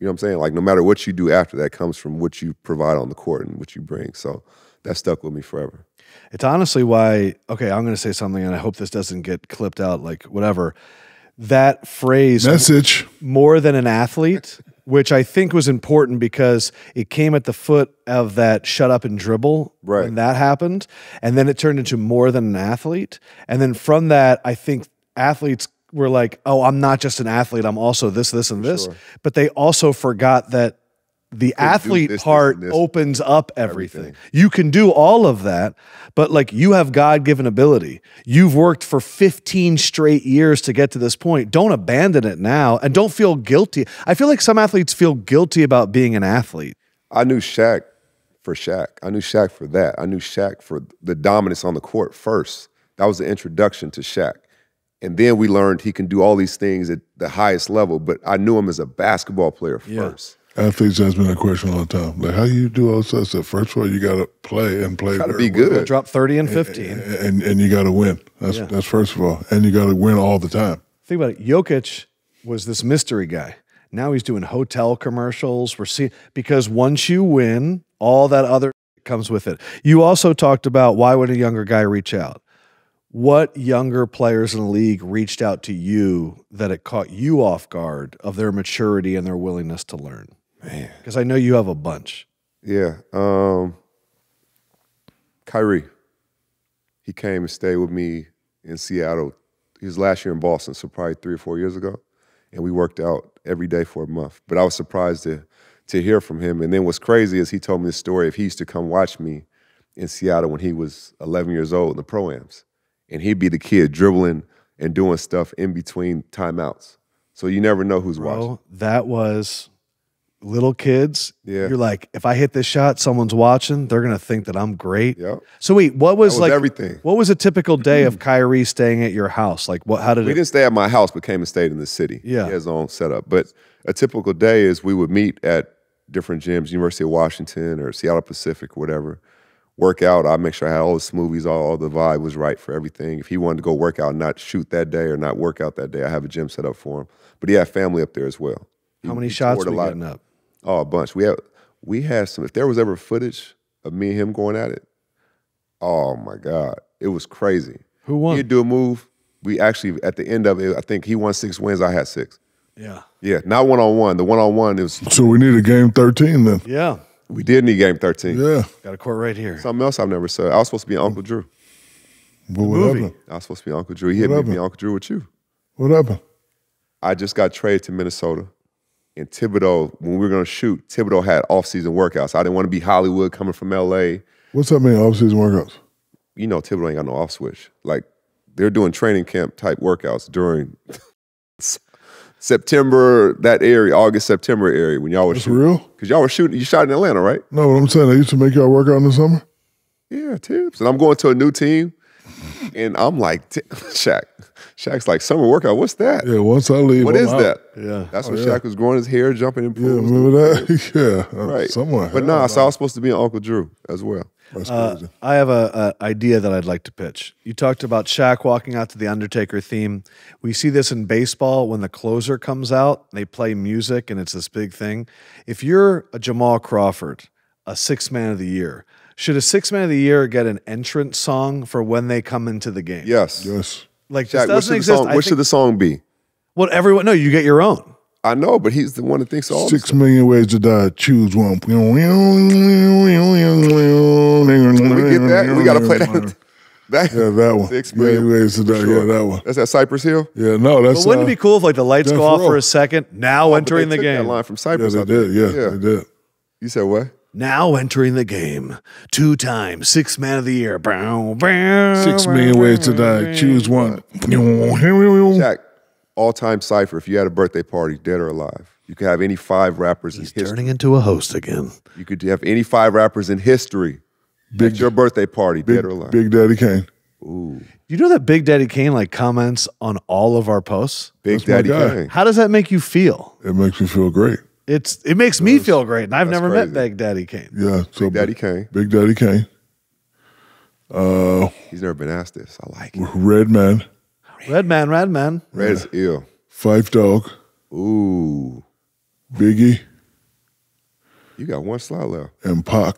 You know what I'm saying? Like, no matter what you do after that comes from what you provide on the court and what you bring. So that stuck with me forever. It's honestly why, okay, I'm going to say something, and I hope this doesn't get clipped out, like, whatever. That phrase, message, more than an athlete, which I think was important because it came at the foot of that shut up and dribble when that happened. And then it turned into more than an athlete. And then from that, I think athletes were like, oh, I'm not just an athlete. I'm also this, this, and this. Sure. But they also forgot that the athlete part opens up everything. You can do all of that, but like you have God-given ability. You've worked for 15 straight years to get to this point. Don't abandon it now and don't feel guilty. I feel like some athletes feel guilty about being an athlete. I knew Shaq for Shaq. I knew Shaq for that. I knew Shaq for the dominance on the court first. That was the introduction to Shaq. And then we learned he can do all these things at the highest level, but I knew him as a basketball player first. Athletes has been a question all the time. Like, how do you do all that stuff? First of all, you got to play and play. Got to be good. Well. Drop 30 and 15. And you got to win. That's first of all. And you got to win all the time. Think about it. Jokic was this mystery guy. Now he's doing hotel commercials. We're seeing, because once you win, all that other comes with it. You also talked about why would a younger guy reach out? What younger players in the league reached out to you that it caught you off guard of their maturity and their willingness to learn? Man, because I know you have a bunch. Yeah, Kyrie. He came and stayed with me in Seattle. He was last year in Boston, so probably 3 or 4 years ago, and we worked out every day for a month. But I was surprised to hear from him. And then what's crazy is he told me this story of he used to come watch me in Seattle when he was 11 years old in the pro-ams, and he'd be the kid dribbling and doing stuff in between timeouts. So you never know who's watching. That was. Little kids, you're like, if I hit this shot, someone's watching. They're gonna think that I'm great. Yep. So wait, what was like everything? What was a typical day of Kyrie staying at your house? Like, what? How did we didn't stay at my house, but came and stayed in the city. Yeah, he has his own setup. But a typical day is we would meet at different gyms, University of Washington or Seattle Pacific, whatever. Work out. I make sure I had all the smoothies, all the vibe was right for everything. If he wanted to go work out, and not shoot that day or not work out that day, I have a gym set up for him. But he had family up there as well. How many shots were you getting up? Oh, a bunch. We had some. If there was ever footage of me and him going at it, oh my God, it was crazy. Who won? He'd do a move. We actually at the end of it, I think he won 6 wins. I had 6. Yeah. Yeah. Not one-on-one. The one-on-one is. So we need a game 13 then. Yeah. We did need game 13. Yeah. Got a court right here. Something else I've never said. I was supposed to be Uncle Drew. But what happened? I was supposed to be Uncle Drew. He hit me. Uncle Drew with you. What happened? I just got traded to Minnesota. And Thibodeau, when we were going to shoot, Thibodeau had off-season workouts. I didn't want to be Hollywood coming from L.A. What's that mean, off-season workouts? You know Thibodeau ain't got no off-switch. Like, they're doing training camp-type workouts during September, that area, August, September area when y'all were shooting. That's real? Because y'all were shooting. You shot in Atlanta, right? No, what I'm saying, they used to make y'all work out in the summer? Yeah, tips. And I'm going to a new team, and I'm like, Shaq's like, summer workout, what's that? Yeah, once I leave, what is that? Yeah. That's when Shaq was growing his hair, jumping in pools. Yeah, remember that? Yeah. Right. Somewhere. But nah, so I was supposed to be an Uncle Drew as well. That's crazy. I have an idea that I'd like to pitch. You talked about Shaq walking out to the Undertaker theme. We see this in baseball when the closer comes out, they play music and it's this big thing. If you're a Jamal Crawford, a Sixth Man of the Year, should a Sixth Man of the Year get an entrance song for when they come into the game? Yes. Yes. Like, Shaq, this doesn't exist. What should the song be? Well, everyone, no, you get your own. I know, but he's the one that thinks all 6 million ways to die. Choose one. We get that? We got to play that. Yeah, that one. 6 million ways to die. Sure. Yeah, that one. That's at Cypress Hill? Yeah, no, that's. But wouldn't it be cool if like the lights go off for a second? Now entering the game. That line from Cypress. Yeah, they did. Yeah, they did. You said what? Now entering the game, 2-time Sixth Man of the Year. Bow, bow, 6 million ways to die. Choose one. Shaq, all-time cipher. If you had a birthday party, dead or alive, you could have any 5 rappers in history. He's turning into a host again. You could have any 5 rappers in history at your birthday party, dead or alive. Big Daddy Kane. Ooh. You know that Big Daddy Kane like comments on all of our posts? Big Daddy Kane. How does that make you feel? It makes me feel great. It makes me feel great, and I've never met Big Daddy Kane. Yeah, so Big Daddy Kane. Big Daddy Kane. He's never been asked this. I like it. Red Man. Red's ill. Fife Dog. Ooh. Biggie. You got one slot left. And Pac.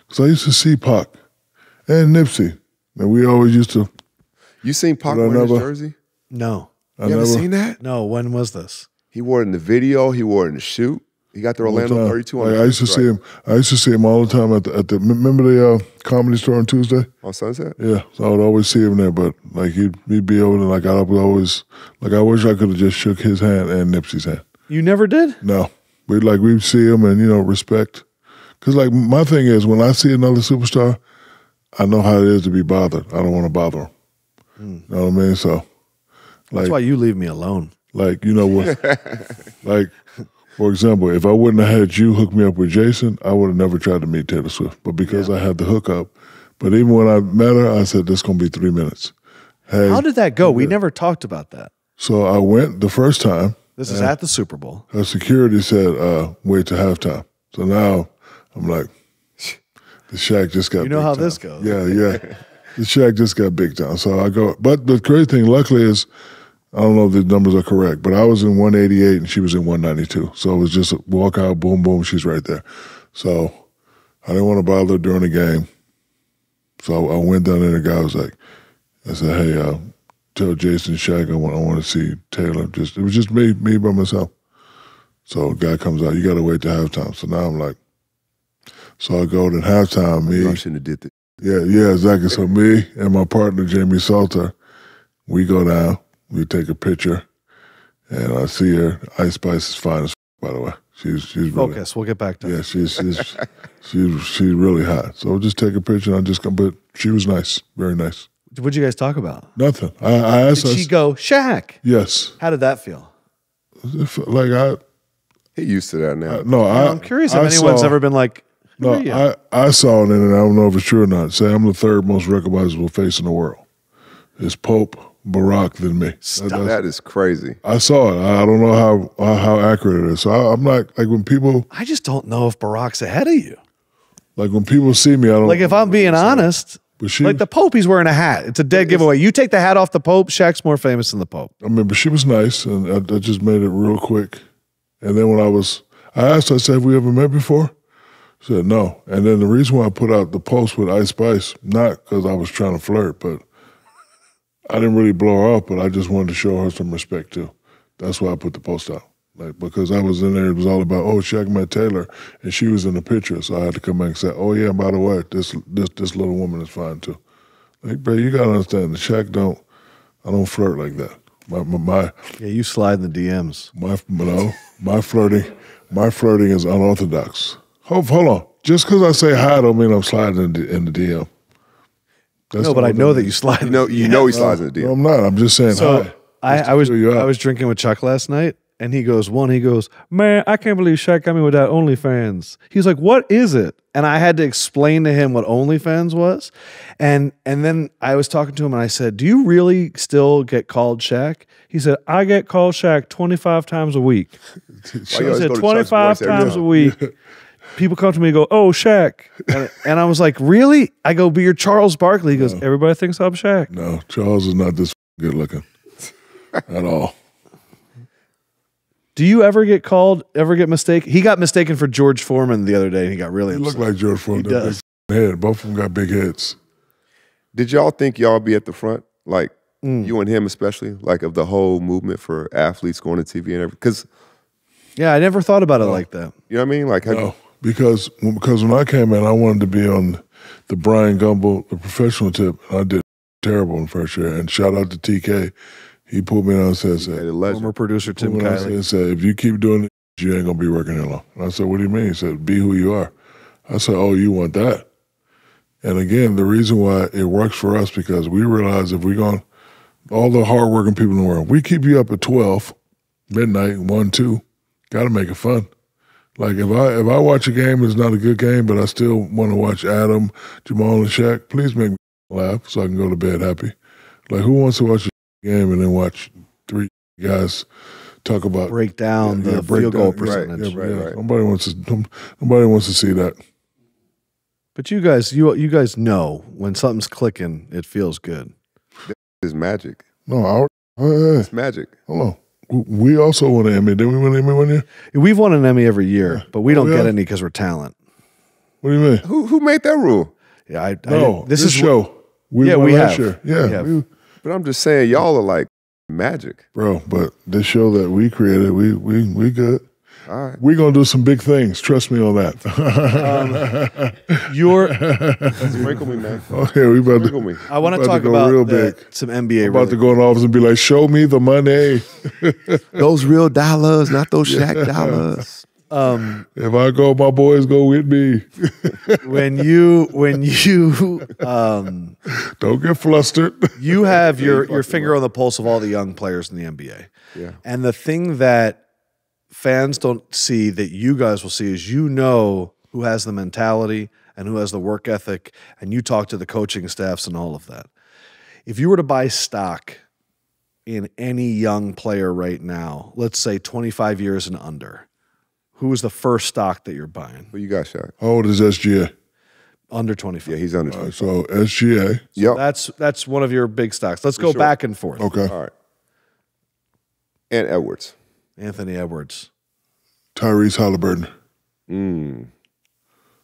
Because I used to see Pac and Nipsey. And we always used to. You seen Pac wearing his jersey? No. You haven't seen that? No. When was this? He wore it in the video. He wore it in the shoot. He got the Orlando 32 on. I used to see him. I used to see him all the time at the remember the Comedy Store on Tuesday? On Sunset? Yeah. So I would always see him there, but like he'd be over there, like I would always like I wish I could have just shook his hand and Nipsey's hand. You never did? No. We'd see him and, you know, respect. Cause like my thing is when I see another superstar, I know how it is to be bothered. I don't want to bother him. You know what I mean? So like, that's why you leave me alone. Like, you know what like for example, if I wouldn't have had you hook me up with Jason, I would have never tried to meet Taylor Swift. But because I had the hookup, but even when I met her, I said, this is going to be 3 minutes. Hey, how did that go? We never talked about that. So I went the first time. This is at the Super Bowl. Her security said, wait till halftime. So now I'm like, the Shaq just got big time. You know how this goes. Yeah, yeah. The Shaq just got big time. So I go, but the crazy thing, luckily, is I don't know if the numbers are correct, but I was in 188 and she was in 192. So it was just a walk out, boom, boom, she's right there. So I didn't want to bother her during the game. So I went down there and the guy was like, I said, hey, tell Jason Shaq I want to see Taylor. It was just me by myself. So the guy comes out, you got to wait to halftime. So now I'm like, so I go to halftime. I shouldn't have did that. Yeah, yeah, exactly. So me and my partner, Jamie Salter, we go down. We take a picture, and I see her. Ice Spice is fine as f, by the way. She's really, focus. We'll get back to her. she's really hot. So we'll just take a picture. And I just come, but she was nice, very nice. What'd you guys talk about? Nothing. I asked. Did she go Shaq? Yes. How did that feel? Like he used to that now. I'm curious if anyone's ever been like. No, I saw it, and I don't know if it's true or not. Say I'm the third most recognizable face in the world. It's Pope. Barack than me. Stop. That is crazy. I saw it. I don't know how accurate it is. So I'm not like when people. I just don't know if Barack's ahead of you. Like when people see me, I don't. Like if I'm being honest, but she, like the Pope, he's wearing a hat. It's a dead giveaway. You take the hat off the Pope, Shaq's more famous than the Pope. I mean, but she was nice, and I just made it real quick. And then when I asked, I said, "Have we ever met before?" She said, "No." And then the reason why I put out the post with Ice Spice, not because I was trying to flirt, but. I didn't really blow her up, but I just wanted to show her some respect, too. That's why I put the post out. Like, because I was in there, it was all about, oh, Shaq met Taylor, and she was in the picture, so I had to come back and say, oh, yeah, by the way, this little woman is fine, too. Like, bro, you got to understand, the Shaq I don't flirt like that. Yeah, you slide in the DMs. My flirting is unorthodox. Hold on. Just because I say hi don't mean I'm sliding in the DM. That's no, but I know that you slide. You know he slides in the DM. No, I'm not. I'm just saying. So hi. I was drinking with Chuck last night, and he goes, man, I can't believe Shaq got me with that OnlyFans. He's like, what is it? And I had to explain to him what OnlyFans was, and then I was talking to him, and I said, do you really still get called Shaq? He said, I get called Shaq 25 times a week. He said 25 times a week. People come to me and go, oh, Shaq. And I was like, really? I go, but you're Charles Barkley. He goes, everybody thinks I'm Shaq. No, Charles is not this good looking at all. Do you ever get mistaken? He got mistaken for George Foreman the other day. And he got really upset. He looked like George Foreman. He does. Head. Both of them got big heads. Did y'all think y'all be at the front? Like, you and him especially? Like, of the whole movement for athletes going to TV and everything? Because yeah, I never thought about it like that. You know what I mean? Like, no. Because when I came in, I wanted to be on the Brian Gumbel, the professional tip, and I did terrible in first year. And shout out to TK. He pulled me down and said, former producer Tim Kiley. And said, if you keep doing it, you ain't going to be working here long. And I said, what do you mean? He said, be who you are. I said, oh, you want that? And again, the reason why it works for us, because we realize if we're going, all the hardworking people in the world, we keep you up at 12, midnight, 1, 2, got to make it fun. Like if I watch a game, it's not a good game, but I still want to watch Adam, Jamal, and Shaq. Please make me laugh so I can go to bed happy. Like who wants to watch a game and then watch three guys talk about break down the field goal percentage? Right, yeah. Nobody wants to see that. But you guys know when something's clicking, it feels good. It's magic. No, it's magic. Hold on. We also won an Emmy. Didn't we win an Emmy one year? We've won an Emmy every year, yeah. But we don't get any because we're talent. What do you mean? Who made that rule? Yeah, this is show. We have. But I'm just saying, y'all are like magic, bro. But this show that we created, we good. All right. We're gonna do some big things. Trust me on that. Sprinkle me, man. Oh yeah, we about to. I want to talk about some NBA. I'm about to go in the office and be like, "Show me the money." Those real dollars, not those Shaq dollars. If I go, my boys go with me. when you don't get flustered. You have your finger on the pulse of all the young players in the NBA. Yeah. And the thing that fans don't see that you guys will see is you know who has the mentality and who has the work ethic, and you talk to the coaching staffs and all of that. If you were to buy stock in any young player right now, let's say 25 years and under, who is the first stock that you're buying? Well, you got Shaq. How old is SGA? Under 25. Yeah, he's under 25. So SGA. So yep. That's one of your big stocks. Let's go back and forth. Okay. All right. And Edwards. Anthony Edwards. Tyrese Halliburton.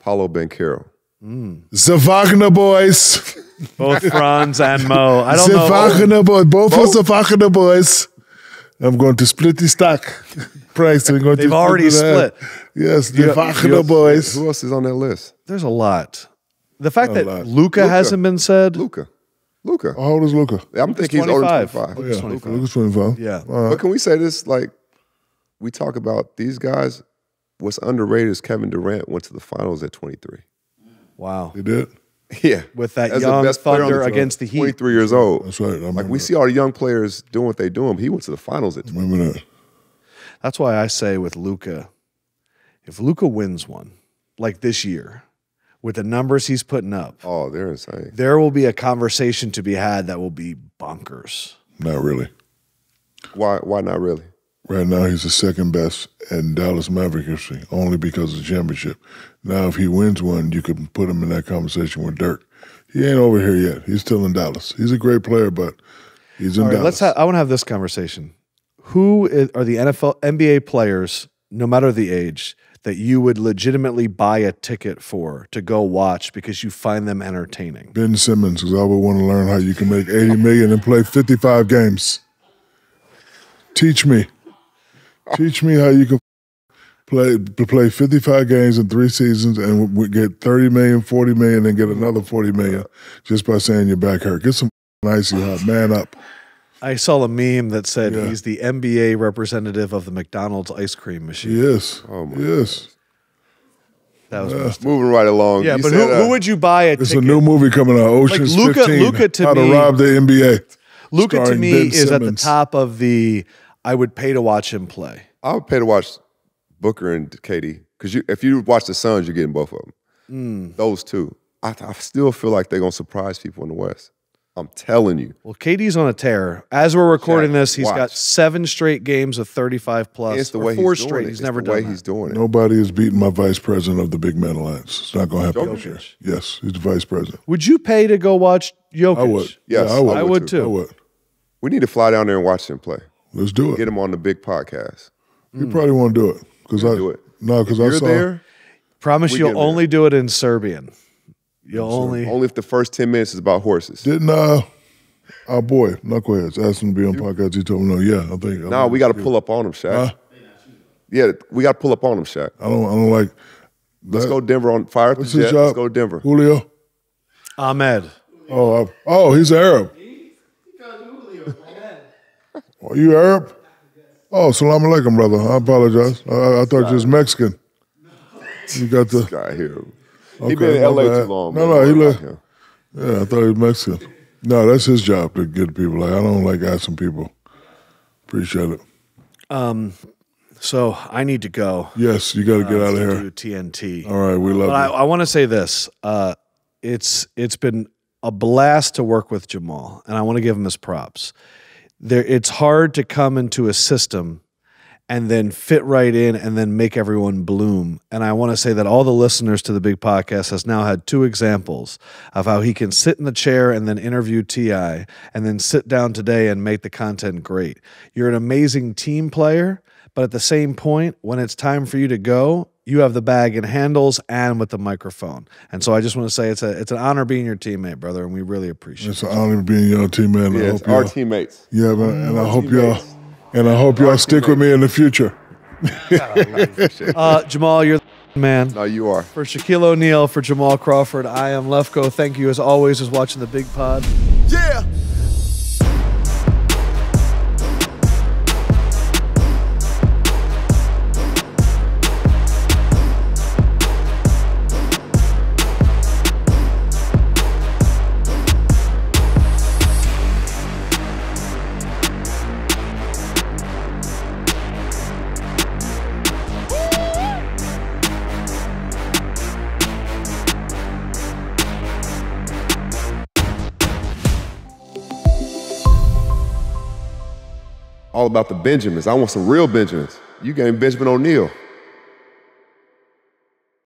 Paolo Banchero. The Wagner boys. Both Franz and Mo. I don't know. The Wagner boys. Both of the Wagner boys. I'm going to split the stock price. They've already split. Yes, the Wagner boys. Who else is on that list? There's a lot. The fact that Luka hasn't been said. Luka. How old is Luka? I'm thinking he's older than 25. Oh, yeah. Luka's 25. Yeah. Right. But can we say this? Like, we talk about these guys. What's underrated is Kevin Durant went to the finals at 23. Wow. He did? Yeah, with that young thunder against the Heat, 23 years old. That's right. Like we see our young players doing what they do. He went to the finals at 20. That's why I say with Luka, if Luka wins one like this year, with the numbers he's putting up, oh, they're insane. There will be a conversation to be had that will be bonkers. Not really. Why? Why not really? Right now, he's the second best in Dallas Maverick history, only because of the championship. Now, if he wins one, you could put him in that conversation with Dirk. He ain't over here yet. He's still in Dallas. He's a great player, but he's in Dallas. All right, I want to have this conversation. Who are the NBA players, no matter the age, that you would legitimately buy a ticket for to go watch because you find them entertaining? Ben Simmons, because I would want to learn how you can make $80 million and play 55 games. Teach me. Teach me how you can play 55 games in 3 seasons and get 30 million, 40 million, and get another 40 million just by saying your back hurt. Get some icy hot, man up. I saw a meme that said he's the NBA representative of the McDonald's ice cream machine. Yes. Oh my goodness. That was moving right along. Yeah, you but who would you buy a ticket? It's a new movie coming out, Ocean's 15. Luka to How to Rob the NBA. Luka to me is at the top of the. I would pay to watch him play. I would pay to watch Booker and KD because if you watch the Suns, you're getting both of them. Those two. I still feel like they're going to surprise people in the West. I'm telling you. Well, KD's on a tear. As we're recording this, he's got 7 straight games of 35+. It's the way he's doing it. He's never done that. He's doing it. Nobody is beating my vice president of the Big Man Alliance. It's not going to happen this year. Yes, he's the vice president. Would you pay to go watch Jokic? I would. Yes, yeah, I would too. I would. We need to fly down there and watch him play. Let's do it. Get him on the Big Podcast. You probably won't do it because I do it. No, because I saw. There, promise you'll only do it in Serbian. You'll only if the first 10 minutes is about horses. Didn't our boy Knuckleheads asked him to be on podcast? He told me no. Yeah, I think. No, we got to pull up on him, Shaq. Yeah, we got to pull up on him, Shaq. I don't like. Let's go Denver on fire up the Jets. Let's go Denver. Julio. Ahmed. Oh, he's Arab. Are you Arab? Oh, salam alaikum, brother. I apologize. I thought you was Mexican. You got this guy here. Okay, he been in LA too long. No, he looked. Yeah, I thought he was Mexican. No, that's his job to get people. Like I don't like asking people. Appreciate it. So I need to go. Yes, you got to get out of here. TNT. All right, we love. But I want to say this. It's been a blast to work with Jamal, and I want to give him his props. It's hard to come into a system and then fit right in and then make everyone bloom. And I want to say that all the listeners to the Big Podcast has now had two examples of how he can sit in the chair and then interview T.I. and then sit down today and make the content great. You're an amazing team player, but at the same point, when it's time for you to go, you have the bag and handles and with the microphone. And so I just want to say it's an honor being your teammate, brother, and we really appreciate it. It's an honor being your teammate. And yeah, I hope our teammates. Yeah, man, and I hope y'all stick with me in the future. Jamal, you're the man. No, you are. For Shaquille O'Neal, for Jamal Crawford, I am Lefko. Thank you as always for watching the Big Pod. Yeah. All about the Benjamins. I want some real Benjamins. You gave Benjamin O'Neal.